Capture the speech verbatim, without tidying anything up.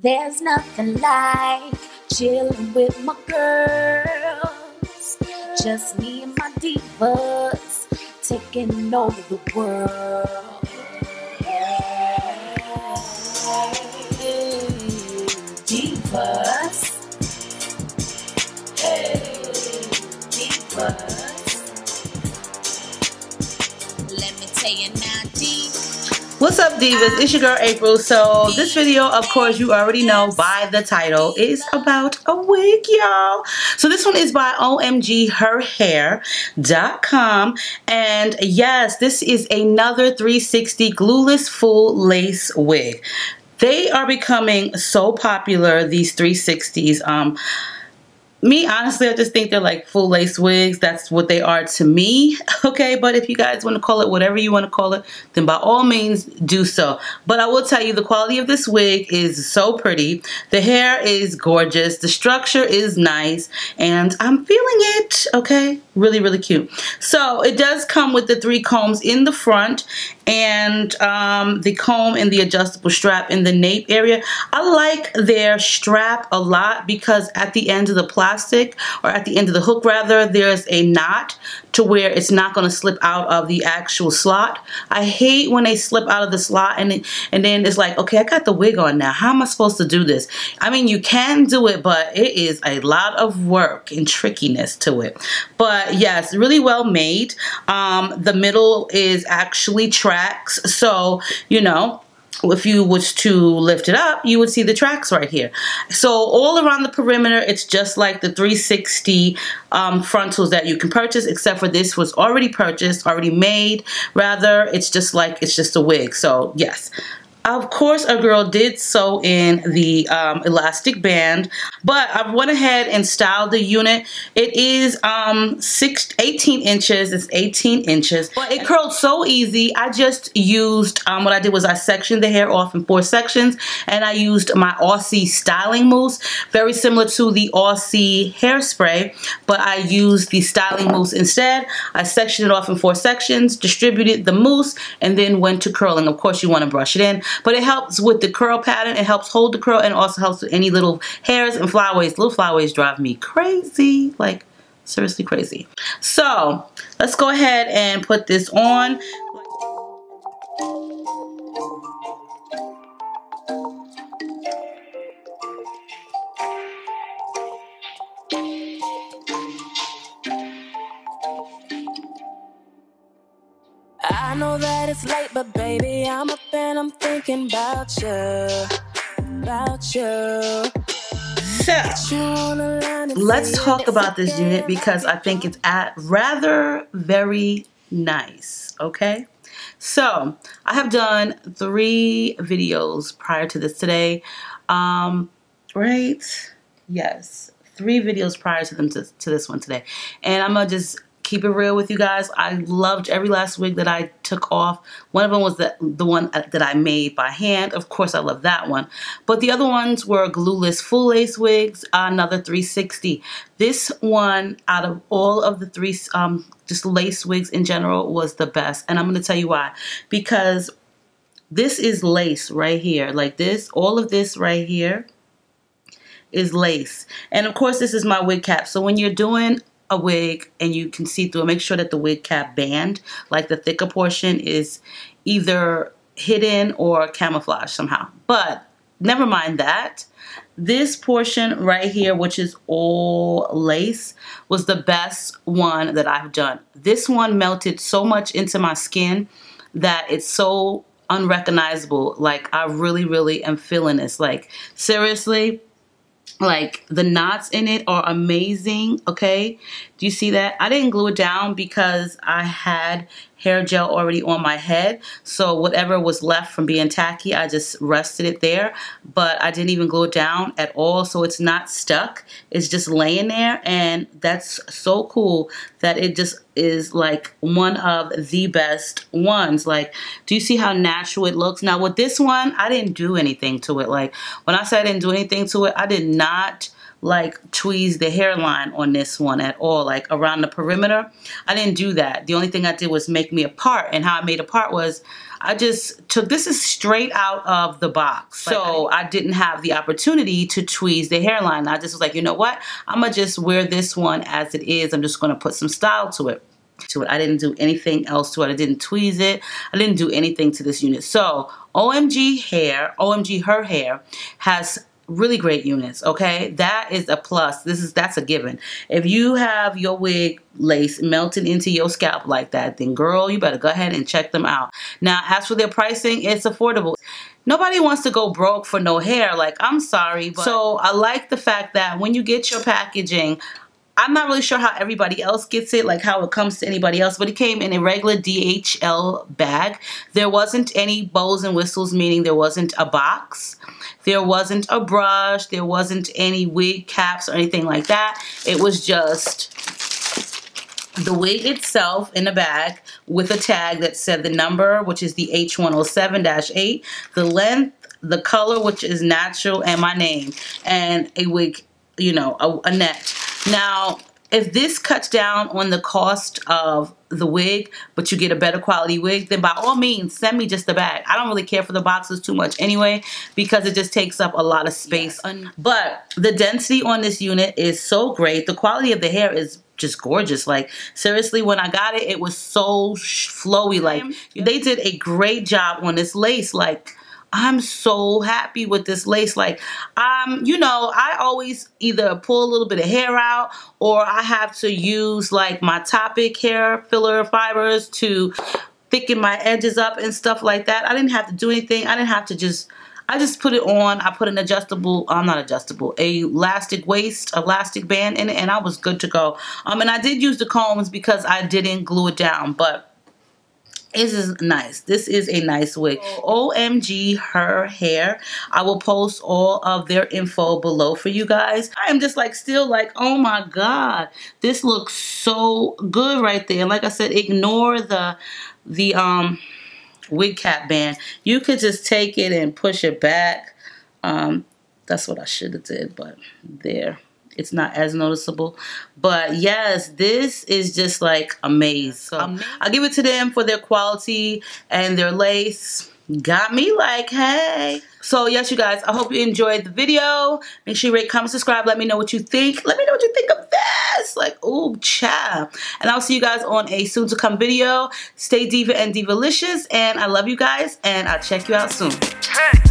There's nothing like chilling with my girls, just me and my divas, taking over the world. Divas, hey, divas. Let me tell you now, divas. What's up, divas? It's your girl April. So this video, of course, you already know by the title, is about a wig, y'all. So this one is by O M G her hair dot com, and yes, this is another three sixty glueless full lace wig. They are becoming so popular, these three sixties. Um, Me, honestly, I just think they're like full lace wigs. That's what they are to me, okay? But if you guys want to call it whatever you want to call it, then by all means, do so. But I will tell you, the quality of this wig is so pretty. The hair is gorgeous. The structure is nice. And I'm feeling it, okay? Really, really cute. So it does come with the three combs in the front, and um, the comb and the adjustable strap in the nape area. I like their strap a lot because at the end of the plastic, or at the end of the hook rather, there's a knot to where it's not going to slip out of the actual slot. I hate when they slip out of the slot and, it, and then it's like, okay, I got the wig on now. How am I supposed to do this? I mean, you can do it, but it is a lot of work and trickiness to it. But yes, really well made. Um, the middle is actually trapped. So, you know, if you was to lift it up, you would see the tracks right here. So all around the perimeter, it's just like the three sixty um, frontals that you can purchase, except for this was already purchased, already made. Rather, it's just like, it's just a wig. So yes. Of course, a girl did sew in the um, elastic band, but I went ahead and styled the unit. It is um, six, eighteen inches. It's eighteen inches, but it curled so easy. I just used, um, what I did was I sectioned the hair off in four sections, and I used my Aussie styling mousse, very similar to the Aussie hairspray, but I used the styling mousse instead. I sectioned it off in four sections, distributed the mousse, and then went to curling. Of course, you want to brush it in. But it helps with the curl pattern, it helps hold the curl, and also helps with any little hairs and flyaways. Little flyaways drive me crazy, like seriously crazy. So let's go ahead and put this on. I know that it's late, but baby, I'm up and I'm thinking about you, about you. So, let's talk about this unit because I think it's at rather very nice, okay? So, I have done three videos prior to this today, um, right? Yes, three videos prior to them to, to this one today. And I'm going to just keep it real with you guys. I loved every last wig that I took off. One of them was the, the one that I made by hand. Of course, I love that one. But the other ones were glueless full lace wigs, another three sixty. This one, out of all of the three, um, just lace wigs in general, was the best. And I'm going to tell you why. Because this is lace right here. Like this, all of this right here is lace. And of course, this is my wig cap. So when you're doing a wig and you can see through it, make sure that the wig cap band, like the thicker portion, is either hidden or camouflaged somehow. But never mind that. This portion right here, which is all lace, was the best one that I've done. This one melted so much into my skin that it's so unrecognizable. Like, I really, really am feeling this. Like, seriously. Like, the knots in it are amazing, okay? Do you see that? I didn't glue it down because I had hair gel already on my head. So whatever was left from being tacky, I just rested it there. But I didn't even glue it down at all, so it's not stuck. It's just laying there, and that's so cool that it just is like one of the best ones. Like, do you see how natural it looks? Now with this one, I didn't do anything to it. Like, when I say I didn't do anything to it, I did not like tweeze the hairline on this one at all, like around the perimeter. I didn't do that. The only thing I did was make me a part, and how I made a part was I just took, this is straight out of the box, so I didn't have the opportunity to tweeze the hairline. I just was like, you know what, I'm gonna just wear this one as it is. I'm just gonna put some style to it. To it, I didn't do anything else to it. I didn't tweeze it. I didn't do anything to this unit. So O M G Hair, O M G Her Hair has really great units, okay? That is a plus. This is that's a given. If you have your wig lace melting into your scalp like that, then girl, you better go ahead and check them out. Now, as for their pricing, it's affordable. Nobody wants to go broke for no hair. Like, I'm sorry, but so I like the fact that when you get your packaging, I'm not really sure how everybody else gets it, like how it comes to anybody else, but it came in a regular D H L bag. There wasn't any bows and whistles, meaning there wasn't a box. There wasn't a brush. There wasn't any wig caps or anything like that. It was just the wig itself in a bag with a tag that said the number, which is the H one oh seven dash eight, the length, the color, which is natural, and my name, and a wig, you know, a, a net. Now, if this cuts down on the cost of the wig, but you get a better quality wig, then by all means, send me just the bag. I don't really care for the boxes too much anyway, because it just takes up a lot of space. Yes. But the density on this unit is so great. The quality of the hair is just gorgeous. Like, seriously, when I got it, it was so flowy. Like, they did a great job on this lace. Like, I'm so happy with this lace. Like, um, you know, I always either pull a little bit of hair out, or I have to use like my Topic hair filler fibers to thicken my edges up and stuff like that. I didn't have to do anything. I didn't have to just, I just put it on. I put an adjustable, I'm um, not adjustable, a elastic waist, elastic band in it, and I was good to go. Um, and I did use the combs because I didn't glue it down, but this is nice. This is a nice wig. O M G Her Hair. I will post all of their info below for you guys. I am just like still like, oh my God, this looks so good right there. And like I said, ignore the the um wig cap band. You could just take it and push it back. Um, that's what I should have did, but there. It's not as noticeable, but yes, this is just like amazing. So um, I'll give it to them for their quality, and their lace got me like, hey. So yes, you guys, I hope you enjoyed the video. Make sure you rate, comment, subscribe. Let me know what you think. Let me know what you think of this. Like, ooh, child. And I'll see you guys on a soon to come video. Stay diva and divalicious, and I love you guys, and I'll check you out soon. Hey.